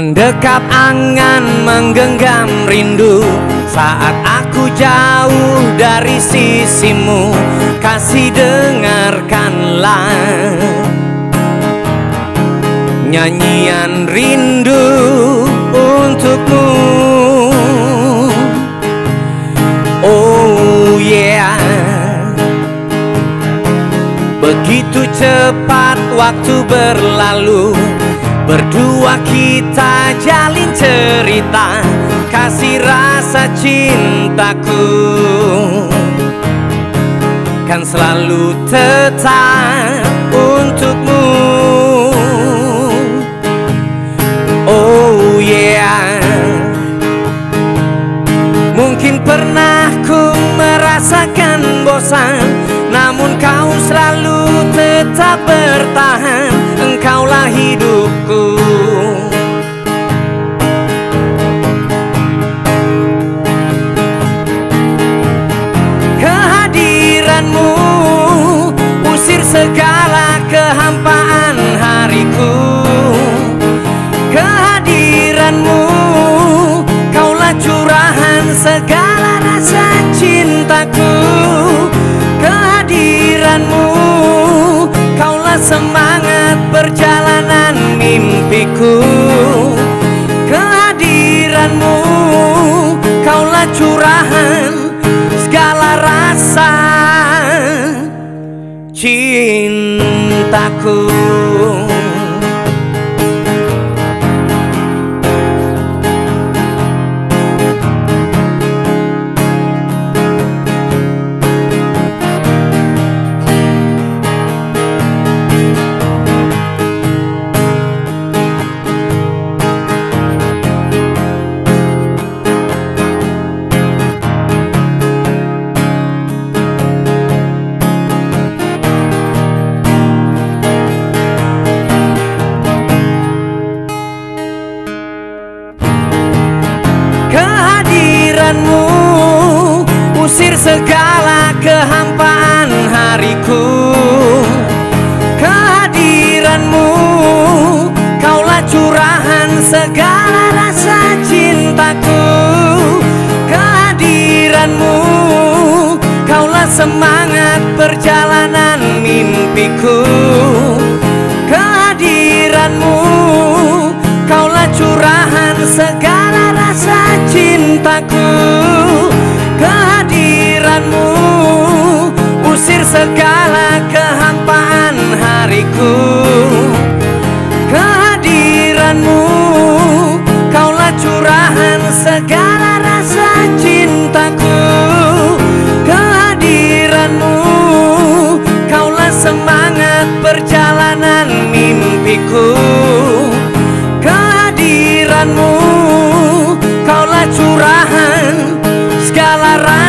Mendekap angan menggenggam rindu saat aku jauh dari sisimu. Kasih dengarkanlah nyanyian rindu untukmu. Oh yeah. Begitu cepat waktu berlalu, berdua kita jalin cerita kasih rasa cintaku, kan selalu tetap untukmu. Oh yeah. Mungkin pernah ku merasakan bosan, namun kau selalu tetap bertahan. Engkaulah hidupku. Kehadiranmu usir segala kehampaan hariku. Kehadiranmu kaulah curahan segala rasa cintaku. Kehadiranmu kaulah semangat perjalanan mimpiku. Kehadiranmu kaulah curahan segala rasa cintaku. Usir segala kehampaan hariku. Kehadiranmu kaulah curahan segala rasa cintaku. Kehadiranmu kaulah semangat perjalanan mimpiku. Kehadiranmu kaulah curahan segala rasa cintaku. Kehadiranmu usir segala kehampaan hariku. Kehadiranmu kaulah curahan segala rasa cintaku. Kehadiranmu kaulah semangat perjalanan mimpiku. Kehadiranmu kaulah curahan segala rasa